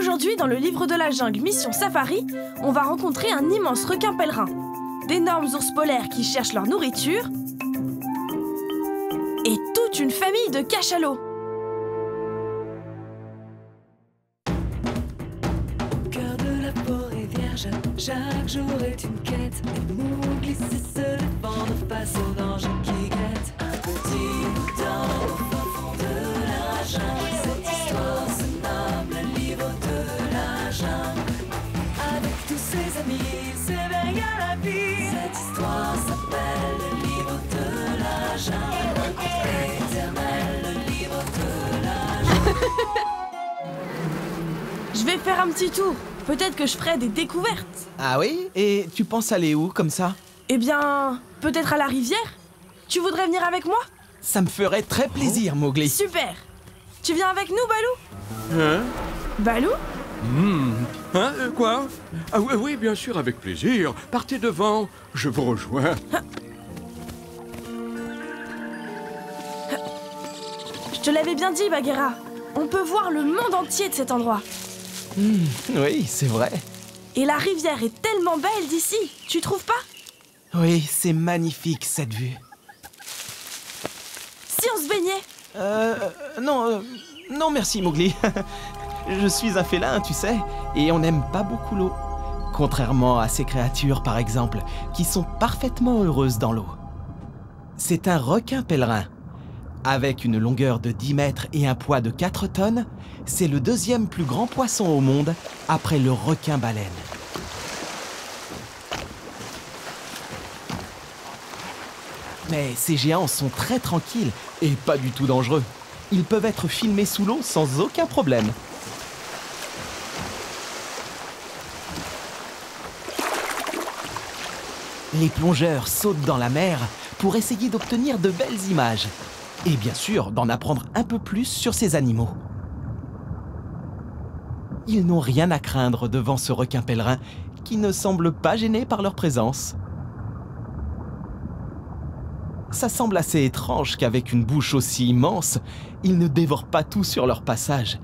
Aujourd'hui, dans le livre de la jungle Mission Safari, on va rencontrer un immense requin pèlerin, d'énormes ours polaires qui cherchent leur nourriture et toute une famille de cachalots. Chaque jour est une quête, et Mowgli sait se défendre face aux dangers qui guettent. Un petit temps au fond de la jungle, cette histoire se nomme le livre de la jungle. Avec tous ses amis, s'éveille à la vie. Cette histoire s'appelle le livre de la jungle, éternel, le livre de la jungle. Je vais faire un petit tour. Peut-être que je ferai des découvertes. Ah oui? Et tu penses aller où comme ça? Eh bien, peut-être à la rivière. Tu voudrais venir avec moi? Ça me ferait très plaisir, Mowgli. Super! Tu viens avec nous, Balou? Hein? Balou? Hein? Quoi? Ah oui, oui, bien sûr, avec plaisir. Partez devant, je vous rejoins. Je te l'avais bien dit, Bagheera. On peut voir le monde entier de cet endroit. Oui, c'est vrai. Et la rivière est tellement belle d'ici, tu trouves pas? Oui, c'est magnifique cette vue. Si on se baignait? Non merci Mowgli. Je suis un félin, tu sais, et on n'aime pas beaucoup l'eau. Contrairement à ces créatures, par exemple, qui sont parfaitement heureuses dans l'eau. C'est un requin pèlerin. Avec une longueur de 10 mètres et un poids de 4 tonnes, c'est le deuxième plus grand poisson au monde après le requin-baleine. Mais ces géants sont très tranquilles et pas du tout dangereux. Ils peuvent être filmés sous l'eau sans aucun problème. Les plongeurs sautent dans la mer pour essayer d'obtenir de belles images. Et bien sûr, d'en apprendre un peu plus sur ces animaux. Ils n'ont rien à craindre devant ce requin pèlerin qui ne semble pas gêné par leur présence. Ça semble assez étrange qu'avec une bouche aussi immense, ils ne dévorent pas tout sur leur passage.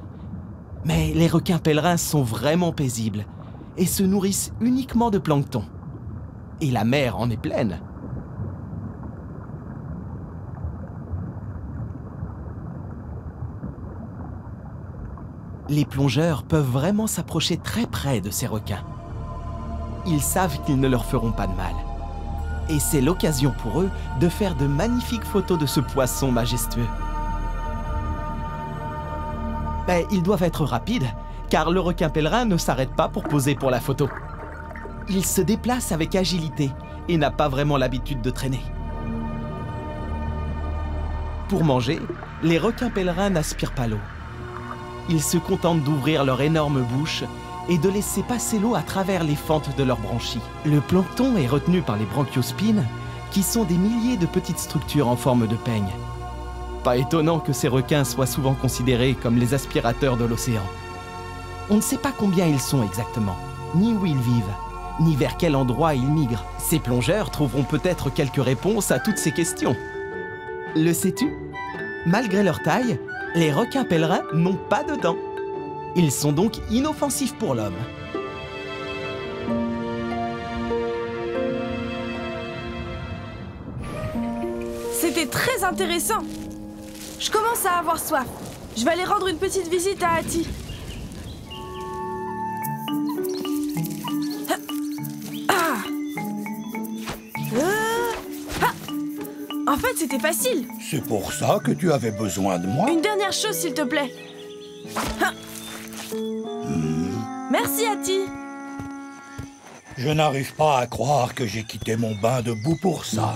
Mais les requins pèlerins sont vraiment paisibles et se nourrissent uniquement de plancton. Et la mer en est pleine. Les plongeurs peuvent vraiment s'approcher très près de ces requins. Ils savent qu'ils ne leur feront pas de mal. Et c'est l'occasion pour eux de faire de magnifiques photos de ce poisson majestueux. Mais ils doivent être rapides, car le requin pèlerin ne s'arrête pas pour poser pour la photo. Il se déplace avec agilité et n'a pas vraiment l'habitude de traîner. Pour manger, les requins pèlerins n'aspirent pas l'eau. Ils se contentent d'ouvrir leur énorme bouche et de laisser passer l'eau à travers les fentes de leurs branchies. Le plancton est retenu par les branchiospines, qui sont des milliers de petites structures en forme de peigne. Pas étonnant que ces requins soient souvent considérés comme les aspirateurs de l'océan. On ne sait pas combien ils sont exactement, ni où ils vivent, ni vers quel endroit ils migrent. Ces plongeurs trouveront peut-être quelques réponses à toutes ces questions. Le sais-tu? Malgré leur taille, les requins pèlerins n'ont pas de dents. Ils sont donc inoffensifs pour l'homme. C'était très intéressant. Je commence à avoir soif. Je vais aller rendre une petite visite à Ati. En fait, c'était facile. C'est pour ça que tu avais besoin de moi? Une dernière chose, s'il te plaît. Merci, Ati. Je n'arrive pas à croire que j'ai quitté mon bain de boue pour ça.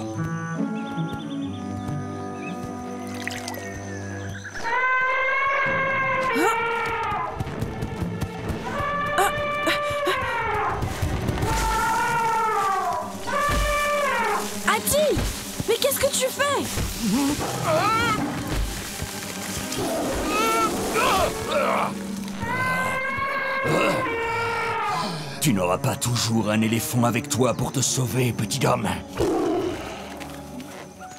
Tu n'auras pas toujours un éléphant avec toi pour te sauver, petit homme.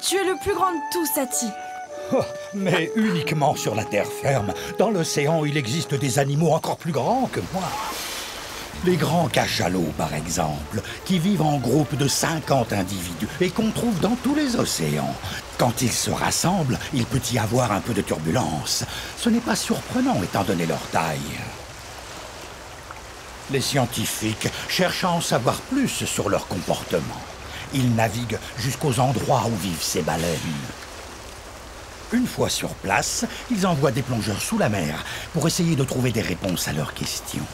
Tu es le plus grand de tous, Sati. Mais uniquement sur la terre ferme. Dans l'océan, il existe des animaux encore plus grands que moi. Les grands cachalots, par exemple, qui vivent en groupe de 50 individus et qu'on trouve dans tous les océans. Quand ils se rassemblent, il peut y avoir un peu de turbulence. Ce n'est pas surprenant étant donné leur taille. Les scientifiques cherchent à en savoir plus sur leur comportement. Ils naviguent jusqu'aux endroits où vivent ces baleines. Une fois sur place, ils envoient des plongeurs sous la mer pour essayer de trouver des réponses à leurs questions.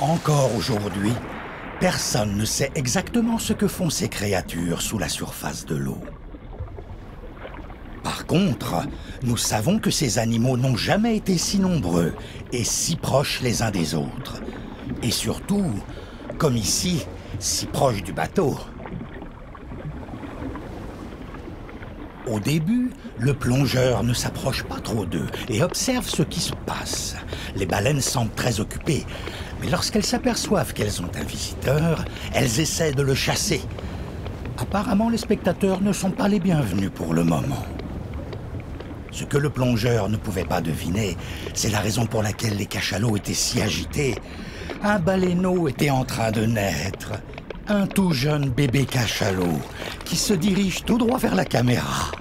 Encore aujourd'hui, personne ne sait exactement ce que font ces créatures sous la surface de l'eau. Par contre, nous savons que ces animaux n'ont jamais été si nombreux et si proches les uns des autres. Et surtout, comme ici, si proches du bateau. Au début, le plongeur ne s'approche pas trop d'eux et observe ce qui se passe. Les baleines semblent très occupées, mais lorsqu'elles s'aperçoivent qu'elles ont un visiteur, elles essaient de le chasser. Apparemment, les spectateurs ne sont pas les bienvenus pour le moment. Ce que le plongeur ne pouvait pas deviner, c'est la raison pour laquelle les cachalots étaient si agités. Un baleineau était en train de naître. Un tout jeune bébé cachalot qui se dirige tout droit vers la caméra.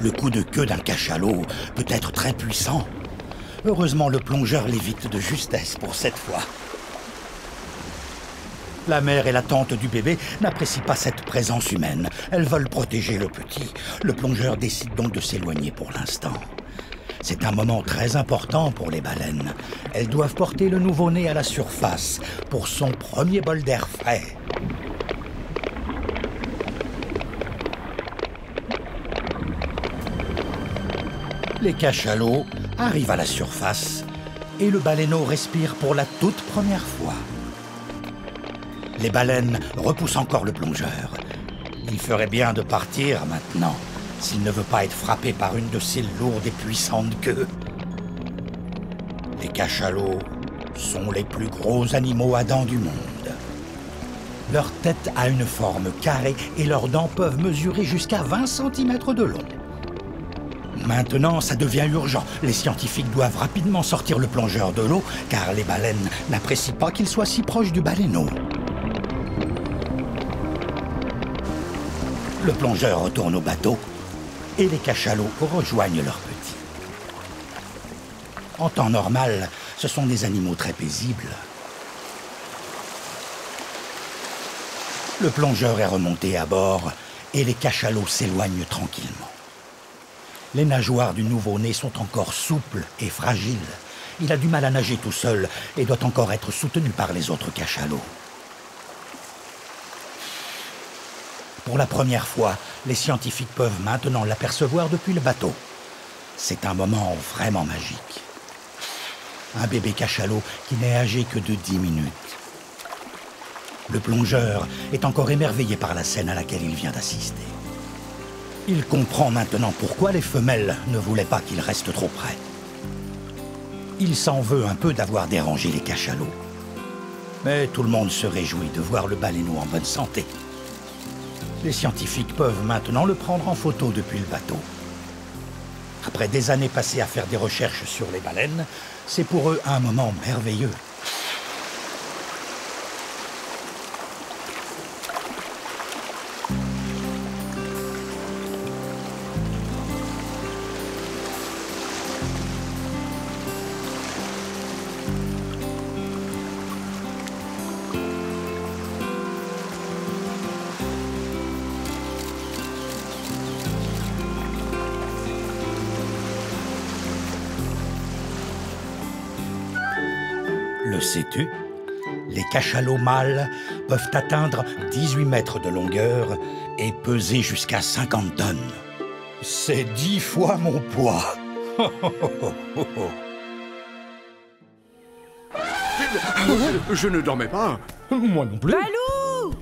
Le coup de queue d'un cachalot peut être très puissant. Heureusement, le plongeur l'évite de justesse pour cette fois. La mère et la tante du bébé n'apprécient pas cette présence humaine. Elles veulent protéger le petit. Le plongeur décide donc de s'éloigner pour l'instant. C'est un moment très important pour les baleines. Elles doivent porter le nouveau-né à la surface pour son premier bol d'air frais. Les cachalots arrivent à la surface et le baleineau respire pour la toute première fois. Les baleines repoussent encore le plongeur. Il ferait bien de partir maintenant, s'il ne veut pas être frappé par une de ces lourdes et puissantes queues. Les cachalots sont les plus gros animaux à dents du monde. Leur tête a une forme carrée et leurs dents peuvent mesurer jusqu'à 20 cm de long. Maintenant, ça devient urgent. Les scientifiques doivent rapidement sortir le plongeur de l'eau, car les baleines n'apprécient pas qu'il soit si proche du baleineau. Le plongeur retourne au bateau, et les cachalots rejoignent leurs petits. En temps normal, ce sont des animaux très paisibles. Le plongeur est remonté à bord et les cachalots s'éloignent tranquillement. Les nageoires du nouveau-né sont encore souples et fragiles. Il a du mal à nager tout seul et doit encore être soutenu par les autres cachalots. Pour la première fois, les scientifiques peuvent maintenant l'apercevoir depuis le bateau. C'est un moment vraiment magique. Un bébé cachalot qui n'est âgé que de 10 minutes. Le plongeur est encore émerveillé par la scène à laquelle il vient d'assister. Il comprend maintenant pourquoi les femelles ne voulaient pas qu'il reste trop près. Il s'en veut un peu d'avoir dérangé les cachalots. Mais tout le monde se réjouit de voir le baleineau en bonne santé. Les scientifiques peuvent maintenant le prendre en photo depuis le bateau. Après des années passées à faire des recherches sur les baleines, c'est pour eux un moment merveilleux. Sais-tu, les cachalots mâles peuvent atteindre 18 mètres de longueur et peser jusqu'à 50 tonnes. C'est 10 fois mon poids. Je ne dormais pas. Moi non plus. Balou!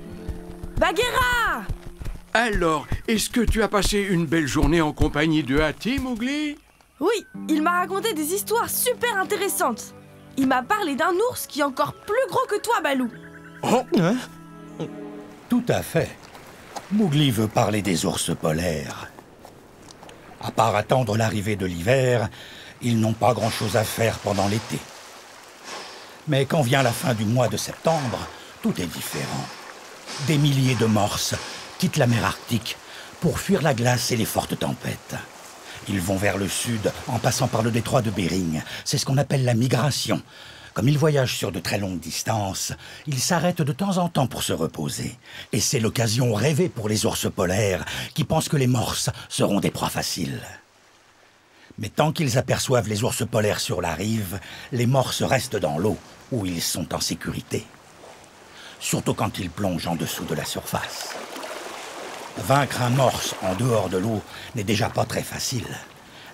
Bagheera! Alors, est-ce que tu as passé une belle journée en compagnie de Hathi, Mowgli? Oui, il m'a raconté des histoires super intéressantes. Il m'a parlé d'un ours qui est encore plus gros que toi, Balou. Oh, hein? Tout à fait. Mowgli veut parler des ours polaires. À part attendre l'arrivée de l'hiver, ils n'ont pas grand-chose à faire pendant l'été. Mais quand vient la fin du mois de septembre, tout est différent. Des milliers de morses quittent la mer Arctique pour fuir la glace et les fortes tempêtes. Ils vont vers le sud en passant par le détroit de Bering. C'est ce qu'on appelle la migration. Comme ils voyagent sur de très longues distances, ils s'arrêtent de temps en temps pour se reposer. Et c'est l'occasion rêvée pour les ours polaires qui pensent que les morses seront des proies faciles. Mais tant qu'ils aperçoivent les ours polaires sur la rive, les morses restent dans l'eau, où ils sont en sécurité. Surtout quand ils plongent en dessous de la surface. Vaincre un morse en dehors de l'eau n'est déjà pas très facile.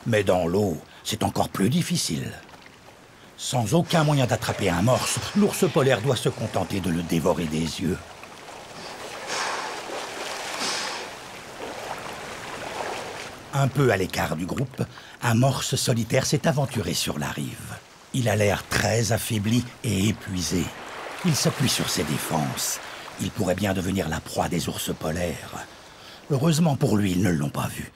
Mais dans l'eau, c'est encore plus difficile. Sans aucun moyen d'attraper un morse, l'ours polaire doit se contenter de le dévorer des yeux. Un peu à l'écart du groupe, un morse solitaire s'est aventuré sur la rive. Il a l'air très affaibli et épuisé. Il s'appuie sur ses défenses. Il pourrait bien devenir la proie des ours polaires. Heureusement pour lui, ils ne l'ont pas vu.